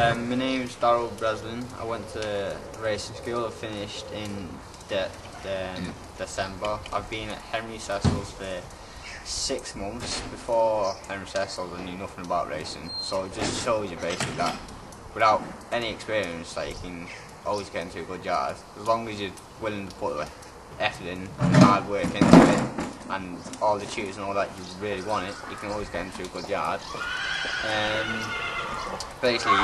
My name is Darryl Breslin. I went to racing school. I finished in December. I've been at Henry Cecil's for 6 months. Before Henry Cecil, I knew nothing about racing, so it just shows you basically that without any experience, like, you can always get into a good yard as long as you're willing to put the effort in and hard work into it and all the tutors and all that. You really want it, you can always get into a good yard. Basically,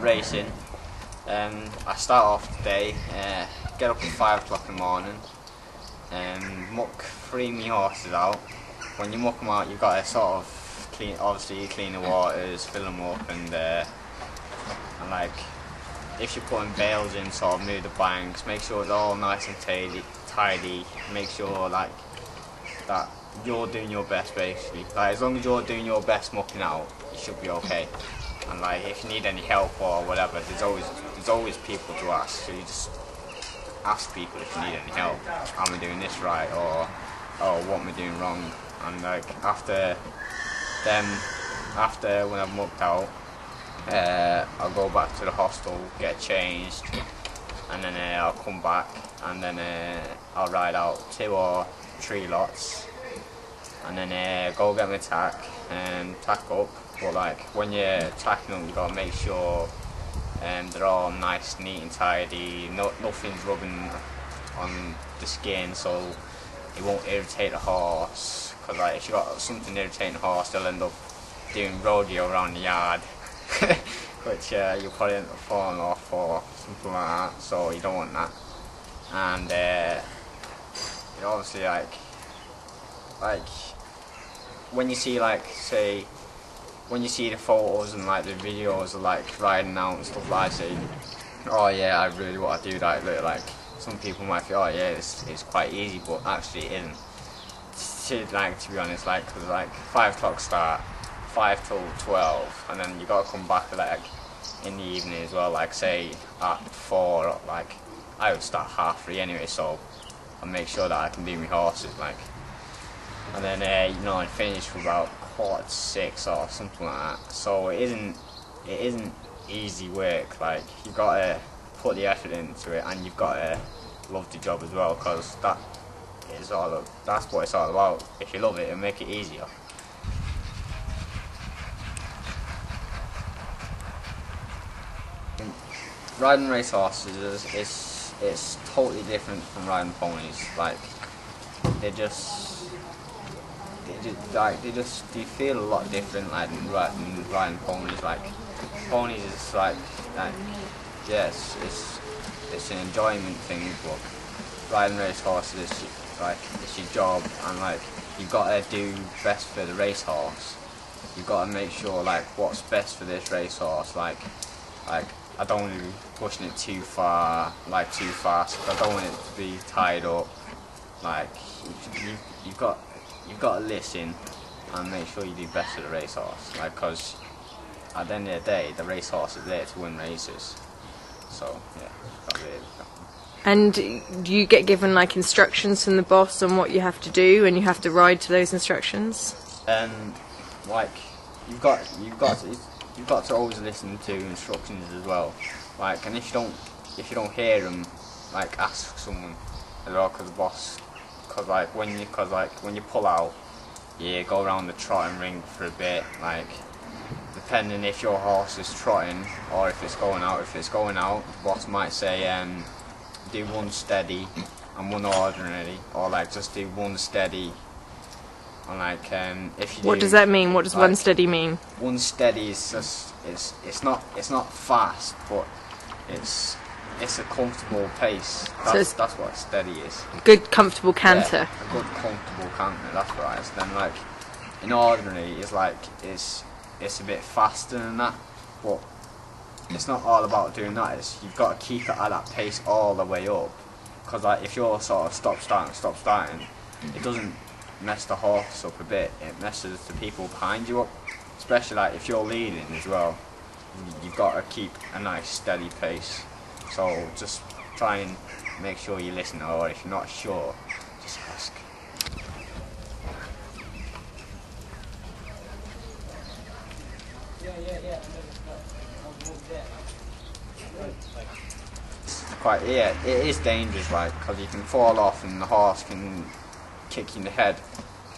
racing. I start off today, get up at 5 o'clock in the morning, muck 3 me horses out. When you muck them out, you've got to sort of clean, obviously you clean the waters, fill them up, and like, if you're putting bales in, sort of move the banks, make sure it's all nice and tidy, make sure like that you're doing your best basically. Like, as long as you're doing your best mucking out, you should be okay. And like, if you need any help or whatever, there's always people to ask. So you just ask people if you need any help. Am I doing this right, or what am I doing wrong? And like, after when I've mucked out, I'll go back to the hostel, get changed, and then I'll come back, and then I'll ride out 2 or 3 lots, and then go get my tack and tack up. But like, when you're tacking them, you gotta make sure they're all nice, neat and tidy. Nothing's rubbing on the skin, so it won't irritate the horse. Because like, if you got something irritating the horse, they'll end up doing rodeo around the yard, which you'll probably end up falling off or something like that. So you don't want that. And obviously, like when you see, like, say, when you see the photos and like the videos of like riding out and stuff like that, oh yeah, I really want to do that. Look, like, some people might feel, oh yeah, it's quite easy, but actually it isn't. To be honest, like, because like 5 o'clock start, 5 till 12, and then you gotta come back like in the evening as well. Like, say at 4, or, like, I would start 3:30 anyway, so I make sure that I can do my horses like. And then you know, I finish for about 6:15 or something like that. So it isn't easy work. Like, you gotta put the effort into it, and you've gotta love the job as well, because that's what it's all about. If you love it, it'll make it easier. Riding race horses is totally different from riding ponies. Like, they feel a lot different, like, riding ponies. Like, ponies is like yes, it's an enjoyment thing, but riding race horses is like, it's your job, and like, you've got to do best for the race horse. You've got to make sure like what's best for this race horse. Like I don't want to be pushing it too far, like too fast. I don't want it to be tied up. Like, you've got to listen and make sure you do best for the racehorse, like, because at the end of the day, the racehorse is there to win races. So yeah, that's it. And do you get given like instructions from the boss on what you have to do, and you have to ride to those instructions? Like, you've got to always listen to instructions as well. Like, and if you don't hear them, like, ask someone as well, because the boss. Because when you pull out, you go around the trotting ring for a bit. Like, depending if your horse is trotting or if it's going out. If it's going out, the boss might say, do one steady and one ordinary, or like just do one steady. And like, if you do, what does that mean? What does, like, one steady mean? One steady is just it's not fast, but it's a comfortable pace. That's what steady is. Good comfortable canter. Yeah, a good comfortable canter, that's right. So then, like, in ordinary is like, it's a bit faster than that, but it's not all about doing that. It's, you've got to keep it at that pace all the way up, because like, if you're sort of stop starting, it doesn't mess the horse up a bit. It messes the people behind you up, especially like if you're leading as well. You've got to keep a nice steady pace. So just try and make sure you listen, or if you're not sure, just ask. quite, yeah, it is dangerous, like, because you can fall off and the horse can kick you in the head,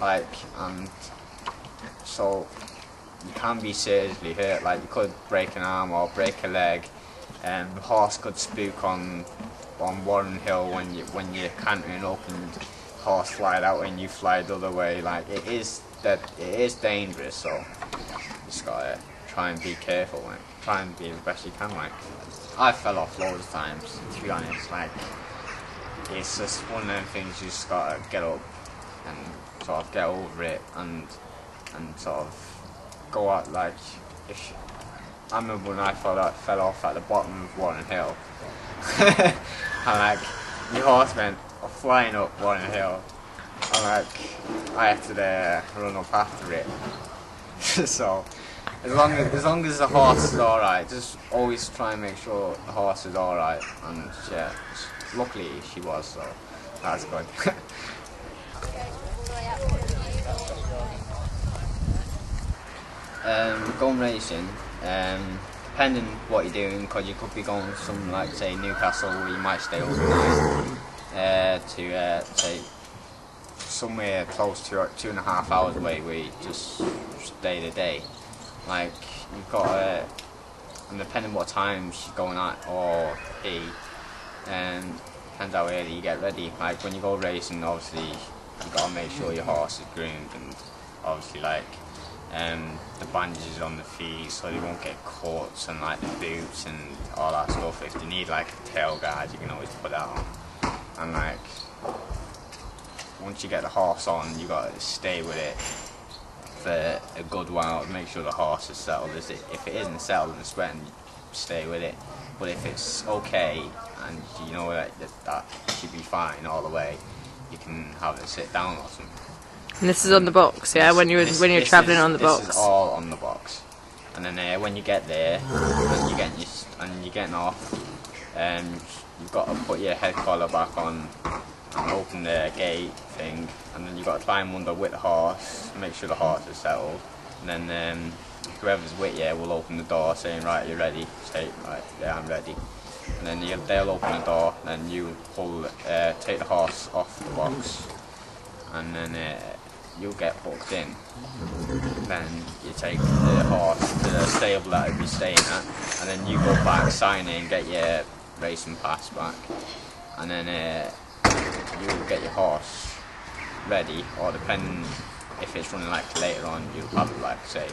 like, and so you can be seriously hurt, like, you could break an arm or break a leg, and the horse could spook on Warren Hill when you're cantering up and the horse flied out and you fly the other way, like, it is dangerous, so you just gotta try and be careful, like, try and be the best you can, like. I fell off loads of times, to be honest, like, it's just one of them things you just gotta get up and sort of get over it and sort of go out, like, if, I remember when I fell off at the bottom of Warren Hill, and like, the horse went flying up Warren Hill, and like, I had to run up after it, so. As long as the horse is alright, just always try and make sure the horse is alright, and yeah, luckily she was, so that's good. Going racing, depending what you're doing, because you could be going to some, like, say, Newcastle, where you might stay overnight, to say somewhere close to 2.5 hours away where you just stay the day. Like, you've got to, and depending what time she's going at, or he, depends how early you get ready. Like, when you go racing, obviously, you've got to make sure your horse is groomed, and obviously, like, the bandages on the feet so they won't get caught, and, like, the boots and all that stuff. If you need, like, a tail guard, you can always put that on. And, like, once you get the horse on, you've got to stay with it for a good while to make sure the horse is settled. If it isn't settled and sweating, stay with it. But if it's okay and you know that should be fine all the way, you can have it sit down or something. And this is on the box, yeah. When you're travelling on the box. This is all on the box. And then when you get there and you're getting off, you've got to put your head collar back on and open the gate thing, and then you've got to climb under with the horse, make sure the horse is settled, and then whoever's with you will open the door saying, right, you're ready, say, right, yeah, I'm ready, and then they'll open the door, and you pull, take the horse off the box, and then you'll get hooked in, then you take the horse to the stable that you'll be staying at, and then you go back, sign in, get your racing pass back, and then you'll get your horse ready, or depending if it's running, like, later on, you'll have, like, say,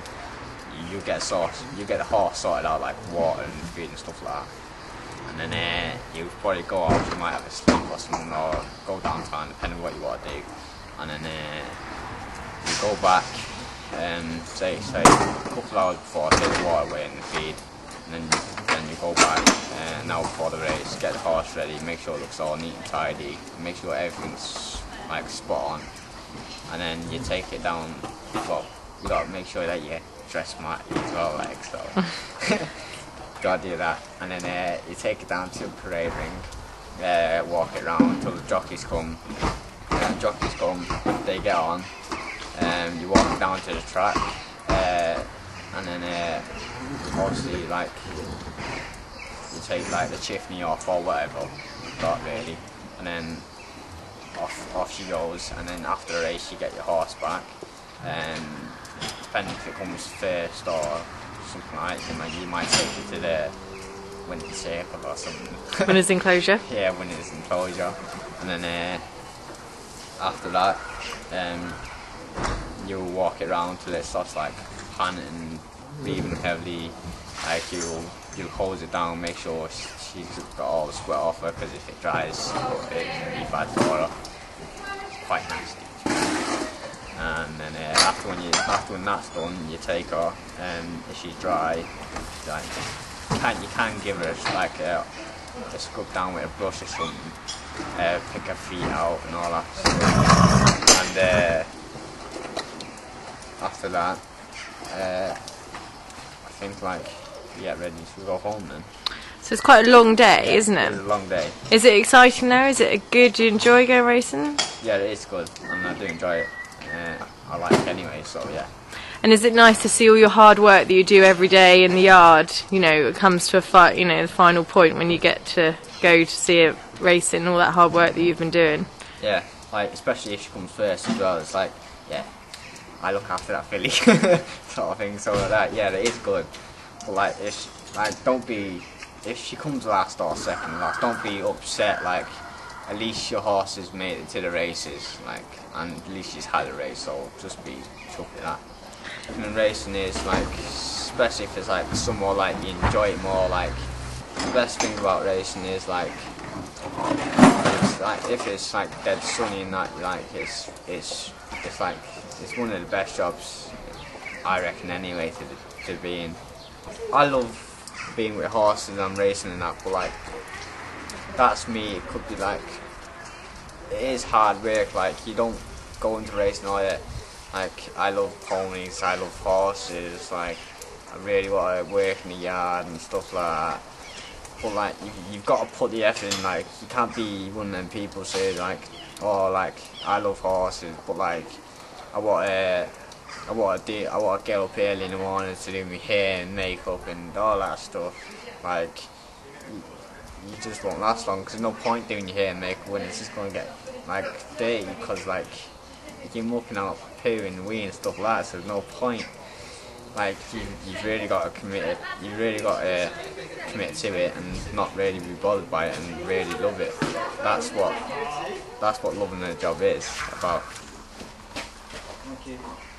you get the horse sorted out, like water and feed and stuff like that, and then you'll probably go off, you might have a sleep or something, or go downtown depending on what you want to do, and then you go back, say a couple hours before, take the water away and the feed, and then you go back now for the race, get the horse ready, make sure it looks all neat and tidy, make sure everything's, like, spot on, and then you take it down. Well, you gotta make sure that you dress smartly as well, like, so gotta do that, and then you take it down to the parade ring, walk it around until the jockeys come, they get on, you walk down to the track, and then obviously, like, you take, like, the chiffney off or whatever you've got really, and then off she goes, and then after the race you get your horse back, and depending if it comes first or something like that, like, you might take it to the Winners' Circle or something. Winners' Enclosure? Yeah, Winners' Enclosure, and then after that you'll walk it round till it starts, like, panting, breathing heavily, like, you'll hose it down, make sure she's got all the sweat off her, because if it dries, it can be bad for her. It's quite nasty. And then after when that's done, you take her, and if she's dry, like, you can give her, like, a scrub down with a brush or something, pick her feet out and all that stuff. And after that, I think, like, get ready to go home then. So it's quite a long day, yeah, isn't it? It's a long day. Is it exciting though? Is it good? Do you enjoy going racing? Yeah, it is good, and I do enjoy it. I like it anyway, so yeah. And is it nice to see all your hard work that you do every day in the yard, you know, it comes to a the final point when you get to go to see it racing, all that hard work that you've been doing? Yeah, like especially if she comes first as well, it's like, yeah, I look after that filly sort of thing, so like that, yeah, that is good. But like, don't be, if she comes last or second last, don't be upset. Like, at least your horse has made it to the races, like, and at least she's had a race, so just be chuffed at that. And racing is like, especially if it's like somewhere like you enjoy it more, like the best thing about racing is like, if it's like dead sunny and that, like it's like it's one of the best jobs I reckon anyway to be in. I love being with horses and racing and that, but like that's me. It could be like, it is hard work, like you don't go into racing all that. Like, I love ponies, I love horses, like I really want to work in the yard and stuff like that. But like you've got to put the effort in, like you can't be one of them people say like, oh, like I love horses, but like I want to get up early in the morning to do my hair and makeup and all that stuff. Like, you just won't last long, because there's no point doing your hair and makeup when it's just going to get, like, dirty, because, like, you keep mucking out poo and wee and stuff like that, so there's no point. Like, you've really got to commit it, you've really got to commit to it and not really be bothered by it and really love it. That's what loving the job is about. Thank you.